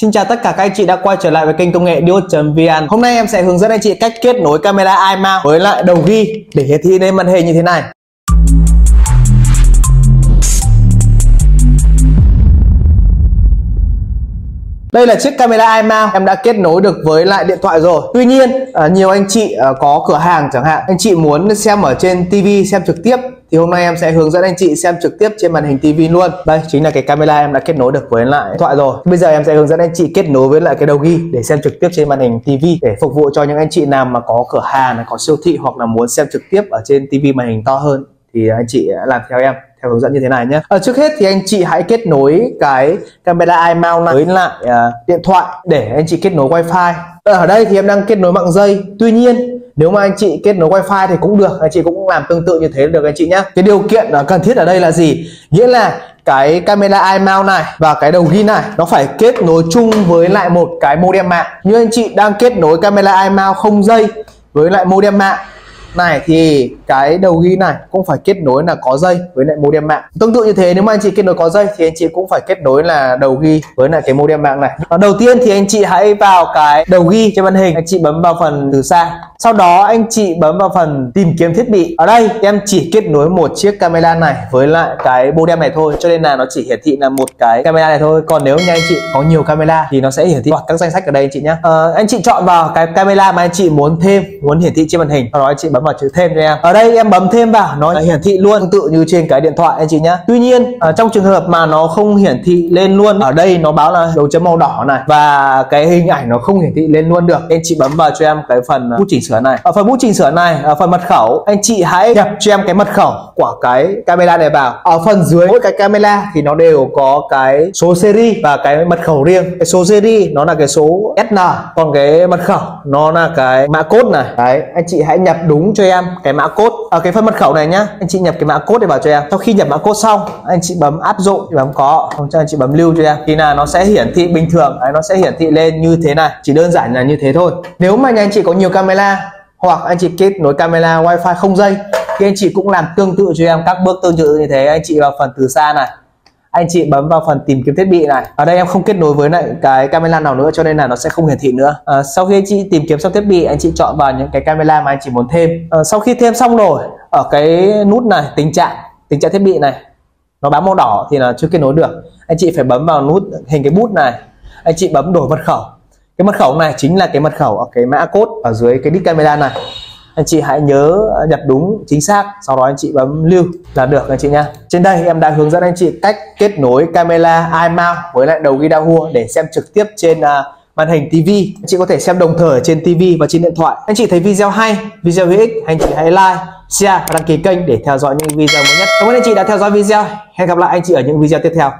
Xin chào tất cả các anh chị đã quay trở lại với kênh công nghệ diot.vn. Hôm nay em sẽ hướng dẫn anh chị cách kết nối camera IMOU với lại đầu ghi để hiển thị lên màn hình như thế này. Đây là chiếc camera IMOU em đã kết nối được với lại điện thoại rồi. Tuy nhiên nhiều anh chị có cửa hàng chẳng hạn, anh chị muốn xem ở trên tivi, xem trực tiếp, thì hôm nay em sẽ hướng dẫn anh chị xem trực tiếp trên màn hình tivi luôn. Đây chính là cái camera em đã kết nối được với lại điện thoại rồi. Bây giờ em sẽ hướng dẫn anh chị kết nối với lại cái đầu ghi để xem trực tiếp trên màn hình tivi, để phục vụ cho những anh chị nào mà có cửa hàng, có siêu thị, hoặc là muốn xem trực tiếp ở trên tivi màn hình to hơn thì anh chị làm theo em theo hướng dẫn như thế này nhé. Trước hết thì anh chị hãy kết nối cái camera IMOU với lại điện thoại để anh chị kết nối wifi. Ở đây thì em đang kết nối mạng dây. Tuy nhiên nếu mà anh chị kết nối wifi thì cũng được, anh chị cũng làm tương tự như thế được anh chị nhé. Cái điều kiện cần thiết ở đây là gì? Nghĩa là cái camera IMOU này và cái đầu ghi này nó phải kết nối chung với lại một cái modem mạng. Như anh chị đang kết nối camera IMOU không dây với lại modem mạng này thì cái đầu ghi này cũng phải kết nối là có dây với lại modem mạng. Tương tự như thế, nếu mà anh chị kết nối có dây thì anh chị cũng phải kết nối là đầu ghi với lại cái modem mạng này. Đầu tiên thì anh chị hãy vào cái đầu ghi trên màn hình, anh chị bấm vào phần từ xa, sau đó anh chị bấm vào phần tìm kiếm thiết bị. Ở đây em chỉ kết nối một chiếc camera này với lại cái modem này thôi, cho nên là nó chỉ hiển thị là một cái camera này thôi. Còn nếu như anh chị có nhiều camera thì nó sẽ hiển thị các danh sách ở đây anh chị nhé. Anh chị chọn vào cái camera mà anh chị muốn thêm, muốn hiển thị trên màn hình, sau đó anh chị bấm vào chữ thêm cho em. Ở đây em bấm thêm vào, nó hiển thị luôn tương tự như trên cái điện thoại anh chị nhé. Tuy nhiên trong trường hợp mà nó không hiển thị lên luôn, ở đây nó báo là dấu chấm màu đỏ này và cái hình ảnh nó không hiển thị lên luôn được, anh chị bấm vào cho em cái phần bút chỉnh sửa này. Ở phần bút chỉnh sửa này, ở phần mật khẩu, anh chị hãy nhập cho em cái mật khẩu của cái camera này vào. Ở phần dưới mỗi cái camera thì nó đều có cái số series và cái mật khẩu riêng. Cái số series nó là cái số SN, còn cái mật khẩu nó là cái mã code này. Đấy, anh chị hãy nhập đúng cho em cái mã code ở cái phần mật khẩu này nhá. Anh chị nhập cái mã code để vào cho em. Sau khi nhập mã code xong, anh chị bấm áp dụng, bấm có, không cho anh chị bấm lưu cho em. Thì là nó sẽ hiển thị bình thường, đấy, nó sẽ hiển thị lên như thế này, chỉ đơn giản là như thế thôi. Nếu mà nhà anh chị có nhiều camera hoặc anh chị kết nối camera wifi không dây thì anh chị cũng làm tương tự cho em các bước tương tự như thế. Anh chị vào phần từ xa này, anh chị bấm vào phần tìm kiếm thiết bị này. Ở đây em không kết nối với lại cái camera nào nữa cho nên là nó sẽ không hiển thị nữa. Sau khi anh chị tìm kiếm xong thiết bị, anh chị chọn vào những cái camera mà anh chị muốn thêm. Sau khi thêm xong rồi, ở cái nút này tình trạng thiết bị này nó báo màu đỏ thì là chưa kết nối được, anh chị phải bấm vào nút hình cái bút này, anh chị bấm đổi mật khẩu. Cái mật khẩu này chính là cái mật khẩu ở cái mã code ở dưới cái đít camera này. Anh chị hãy nhớ nhập đúng chính xác, sau đó anh chị bấm lưu là được anh chị nha. Trên đây em đã hướng dẫn anh chị cách kết nối camera IMOU với lại đầu ghi Dahua để xem trực tiếp trên màn hình tivi. Anh chị có thể xem đồng thời trên tivi và trên điện thoại. Anh chị thấy video hay, video hữu ích, anh chị hãy like, share và đăng ký kênh để theo dõi những video mới nhất. Cảm ơn anh chị đã theo dõi video. Hẹn gặp lại anh chị ở những video tiếp theo.